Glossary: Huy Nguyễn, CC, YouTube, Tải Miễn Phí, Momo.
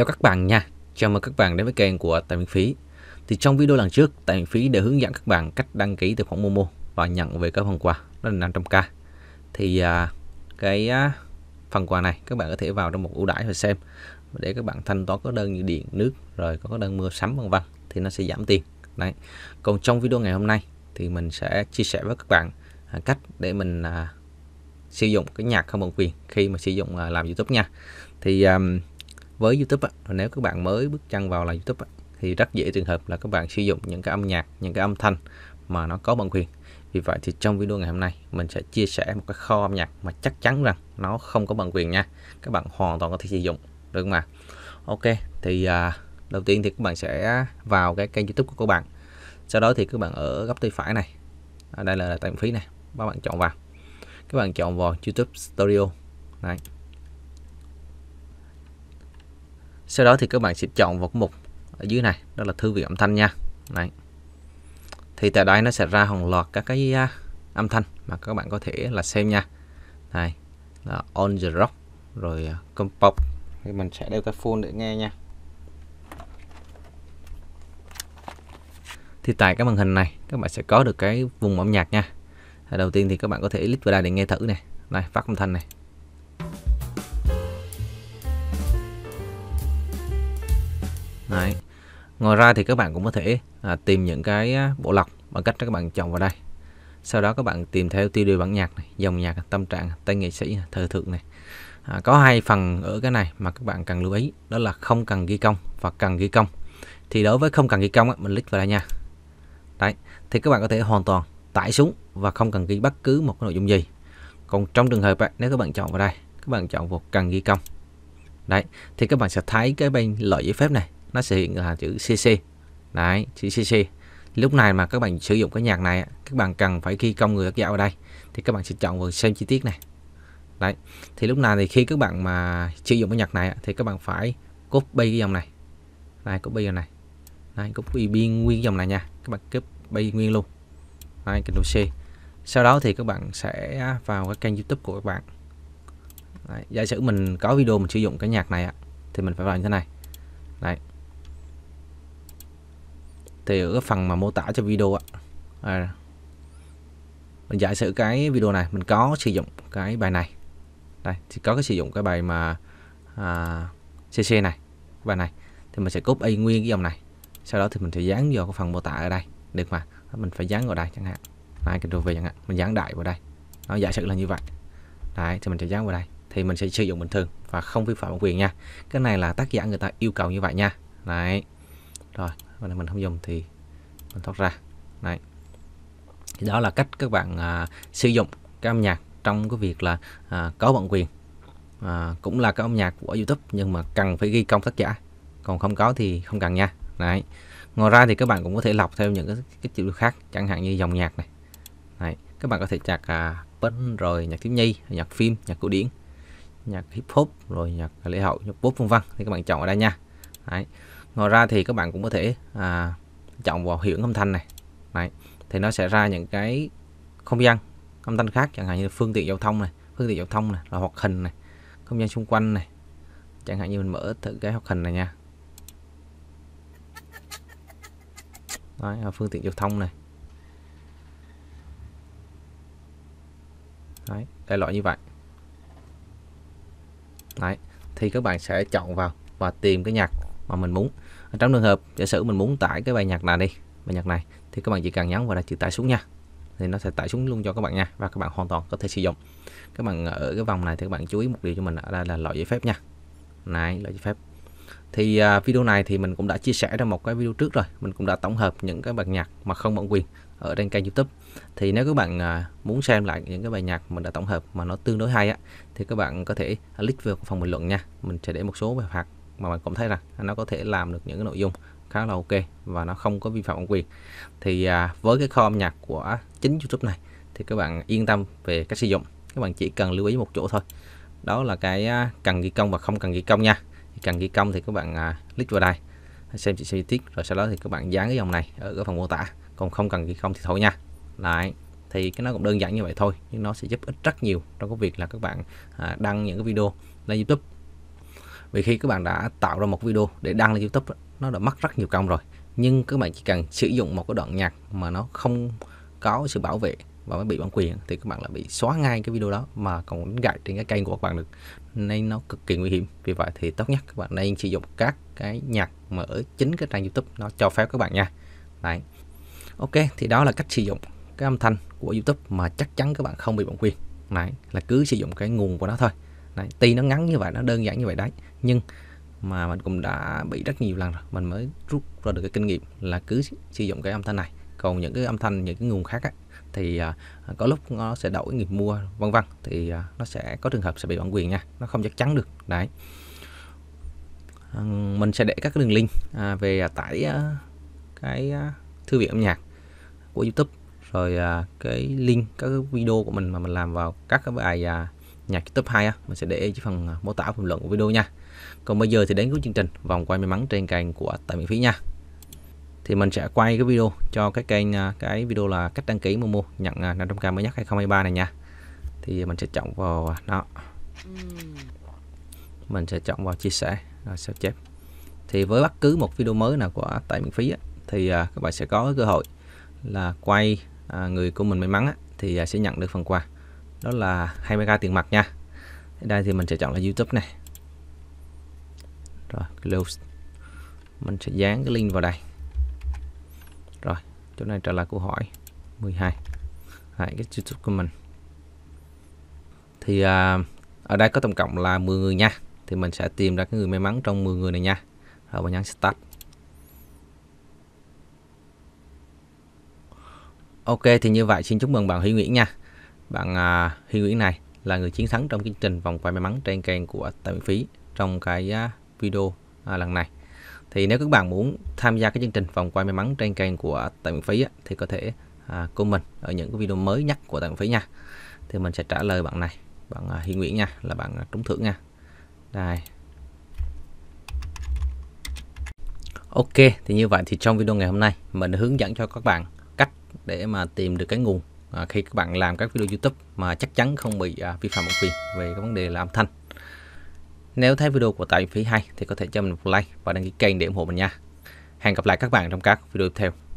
Chào các bạn nha, chào mừng các bạn đến với kênh của Tải Miễn Phí. Thì trong video lần trước, Tải Miễn Phí đã hướng dẫn các bạn cách đăng ký tài khoản Momo và nhận về các phần quà đó là 500k. Thì cái phần quà này các bạn có thể vào trong một ưu đãi và xem để các bạn thanh toán các đơn như điện, nước, rồi có đơn mua sắm vân vân thì nó sẽ giảm tiền. Đấy. Còn trong video ngày hôm nay thì mình sẽ chia sẻ với các bạn cách để mình sử dụng cái nhạc không bản quyền khi mà sử dụng làm YouTube nha. Thì với YouTube, nếu các bạn mới bước chân vào là YouTube thì rất dễ trường hợp là các bạn sử dụng những cái âm nhạc, những cái âm thanh mà nó có bản quyền. Vì vậy thì trong video ngày hôm nay mình sẽ chia sẻ một cái kho âm nhạc mà chắc chắn rằng nó không có bản quyền nha. Các bạn hoàn toàn có thể sử dụng được mà. Ok, thì đầu tiên thì các bạn sẽ vào cái kênh YouTube của các bạn. Sau đó thì các bạn ở góc tay phải này, ở đây là Tải Miễn Phí này, các bạn chọn vào. Các bạn chọn vào YouTube Studio này. Sau đó thì các bạn sẽ chọn vào mục ở dưới này, đó là thư viện âm thanh nha. Đấy. Thì tại đây nó sẽ ra hàng loạt các cái âm thanh mà các bạn có thể là xem nha. Này, là On The Rock, rồi Compop. Thì mình sẽ đeo cái phone để nghe nha. Thì tại cái màn hình này các bạn sẽ có được cái vùng âm nhạc nha. Đầu tiên thì các bạn có thể click vào đây để nghe thử này. Này, phát âm thanh này. Đấy. Ngoài ra thì các bạn cũng có thể tìm những cái bộ lọc bằng cách các bạn chọn vào đây. Sau đó các bạn tìm theo tiêu đề bản nhạc này, dòng nhạc, tâm trạng, tên nghệ sĩ, thời thượng này. Có hai phần ở cái này mà các bạn cần lưu ý, đó là không cần ghi công và cần ghi công. Thì đối với không cần ghi công á, mình click vào đây nha. Đấy, thì các bạn có thể hoàn toàn tải xuống và không cần ghi bất cứ một cái nội dung gì. Còn trong trường hợp á, nếu các bạn chọn vào đây, các bạn chọn vào cần ghi công. Đấy, thì các bạn sẽ thấy cái bên loại giấy phép này nó sẽ hiện là chữ CC. Đấy, chữ CC. Lúc này mà các bạn sử dụng cái nhạc này, các bạn cần phải ghi công người tác giả vào đây. Thì các bạn sẽ chọn vào xem chi tiết này. Đấy, thì lúc này thì khi các bạn mà sử dụng cái nhạc này thì các bạn phải copy cái dòng này. Đây, copy dòng này. Đấy, copy nguyên dòng này nha. Các bạn copy nguyên luôn. Đấy, Ctrl C. Sau đó thì các bạn sẽ vào cái kênh YouTube của các bạn. Đấy, giả sử mình có video mình sử dụng cái nhạc này thì mình phải vào như thế này. Đấy. Thì ở cái phần mà mô tả cho video mình giả sử cái video này mình có sử dụng cái bài này. Đây thì có cái sử dụng cái bài mà CC này, bài này thì mình sẽ copy nguyên cái dòng này. Sau đó thì mình sẽ dán vào cái phần mô tả ở đây được mà. Mình phải dán vào đây chẳng hạn. Đấy, Ctrl V chẳng hạn, mình dán đại vào đây. Nó giả sử là như vậy. Đấy, thì mình sẽ dán vào đây thì mình sẽ sử dụng bình thường và không vi phạm bản quyền nha. Cái này là tác giả người ta yêu cầu như vậy nha. Đấy. Rồi, mình không dùng thì mình thoát ra. Đấy. Thì đó là cách các bạn sử dụng cái âm nhạc trong cái việc là có bản quyền. Cũng là cái âm nhạc của YouTube nhưng mà cần phải ghi công tác giả. Còn không có thì không cần nha. Đấy. Ngoài ra thì các bạn cũng có thể lọc theo những cái chữ khác, chẳng hạn như dòng nhạc này. Đấy. Các bạn có thể chặt pop rồi nhạc thiếu nhi, nhạc phim, nhạc cổ điển, nhạc hip hop, rồi nhạc lễ hội, nhạc pop vân vân thì các bạn chọn ở đây nha. Đấy. Ngoài ra thì các bạn cũng có thể chọn vào hiệu ứng âm thanh này. Đấy. Thì nó sẽ ra những cái không gian âm thanh khác, chẳng hạn như phương tiện giao thông này, là hoạt hình này, không gian xung quanh này. Chẳng hạn như mình mở thử cái hoạt hình này nha. Đấy, phương tiện giao thông này. Đấy, đại loại như vậy. Đấy, thì các bạn sẽ chọn vào và tìm cái nhạc mà mình muốn. Trong trường hợp giả sử mình muốn tải cái bài nhạc này đi, bài nhạc này thì các bạn chỉ cần nhấn vào là chữ tải xuống nha. Thì nó sẽ tải xuống luôn cho các bạn nha và các bạn hoàn toàn có thể sử dụng. Các bạn ở cái vòng này thì các bạn chú ý một điều cho mình là loại giấy phép nha. Này, loại giấy phép. Thì video này thì mình cũng đã chia sẻ trong một cái video trước rồi, mình cũng đã tổng hợp những cái bài nhạc mà không bản quyền ở trên kênh YouTube. Thì nếu các bạn muốn xem lại những cái bài nhạc mình đã tổng hợp mà nó tương đối hay thì các bạn có thể click vào phần bình luận nha. Mình sẽ để một số bài phạt mà bạn cũng thấy rằng nó có thể làm được những cái nội dung khá là ok và nó không có vi phạm bản quyền. Thì với cái kho âm nhạc của chính YouTube này thì các bạn yên tâm về cách sử dụng. Các bạn chỉ cần lưu ý một chỗ thôi, đó là cái cần ghi công và không cần ghi công nha. Cần ghi công thì các bạn click vào đây xem chi tiết, rồi sau đó thì các bạn dán cái dòng này ở cái phần mô tả. Còn không cần ghi công thì thôi nha. Đấy, thì cái nó cũng đơn giản như vậy thôi nhưng nó sẽ giúp ích rất nhiều trong cái việc là các bạn đăng những cái video lên YouTube. Vì khi các bạn đã tạo ra một video để đăng lên YouTube, nó đã mất rất nhiều công rồi. Nhưng các bạn chỉ cần sử dụng một cái đoạn nhạc mà nó không có sự bảo vệ và nó bị bản quyền thì các bạn lại bị xóa ngay cái video đó mà còn gạch trên cái kênh của các bạn được, nên nó cực kỳ nguy hiểm. Vì vậy thì tốt nhất các bạn nên sử dụng các cái nhạc mà ở chính cái trang YouTube nó cho phép các bạn nha. Đấy. Ok, thì đó là cách sử dụng cái âm thanh của YouTube mà chắc chắn các bạn không bị bản quyền. Đấy, là cứ sử dụng cái nguồn của nó thôi. Đấy, tuy nó ngắn như vậy, nó đơn giản như vậy đấy, nhưng mà mình cũng đã bị rất nhiều lần rồi, mình mới rút ra được cái kinh nghiệm là cứ sử dụng cái âm thanh này. Còn những cái âm thanh, những cái nguồn khác ấy, thì có lúc nó sẽ đổi người mua vân vân, thì nó sẽ có trường hợp sẽ bị bản quyền nha, nó không chắc chắn được. Đấy, mình sẽ để các cái đường link về tải cái thư viện âm nhạc của YouTube, rồi cái link các cái video của mình mà mình làm vào các cái bài nhạc YouTube 2 á, mình sẽ để dưới phần mô tả phần luận của video nha. Còn bây giờ thì đến cuối chương trình vòng quay may mắn trên kênh của Tải Miễn Phí nha. Thì mình sẽ quay cái video cho cái kênh, cái video là cách đăng ký Momo nhận 500k mới nhất 2023 này nha. Thì mình sẽ chọn vào nó, mình sẽ chọn vào chia sẻ rồi sao chép. Thì với bất cứ một video mới nào của Tải Miễn Phí á, thì các bạn sẽ có cơ hội là quay người của mình may mắn á, thì sẽ nhận được phần quà đó là 20k tiền mặt nha. Ở đây thì mình sẽ chọn là YouTube này, rồi close, mình sẽ dán cái link vào đây, rồi chỗ này trả lời câu hỏi 12. Đấy, cái YouTube của mình thì ở đây có tổng cộng là 10 người nha. Thì mình sẽ tìm ra cái người may mắn trong 10 người này nha, rồi mình nhấn start. Ok, thì như vậy xin chúc mừng bạn Huy Nguyễn nha. Bạn Huy Nguyễn này là người chiến thắng trong chương trình vòng quay may mắn trên kênh của Tải Miễn Phí trong cái video lần này. Thì nếu các bạn muốn tham gia cái chương trình vòng quay may mắn trên kênh của Tải Miễn Phí thì có thể comment ở những cái video mới nhất của Tải Miễn Phí nha. Thì mình sẽ trả lời bạn này, bạn Huy Nguyễn nha, là bạn trúng thưởng nha. Đây. Ok, thì như vậy thì trong video ngày hôm nay mình hướng dẫn cho các bạn cách để mà tìm được cái nguồn khi các bạn làm các video YouTube mà chắc chắn không bị vi phạm bản quyền về cái vấn đề là âm thanh. Nếu thấy video của Tải Miễn Phí hay thì có thể cho mình một like và đăng ký kênh để ủng hộ mình nha. Hẹn gặp lại các bạn trong các video tiếp theo.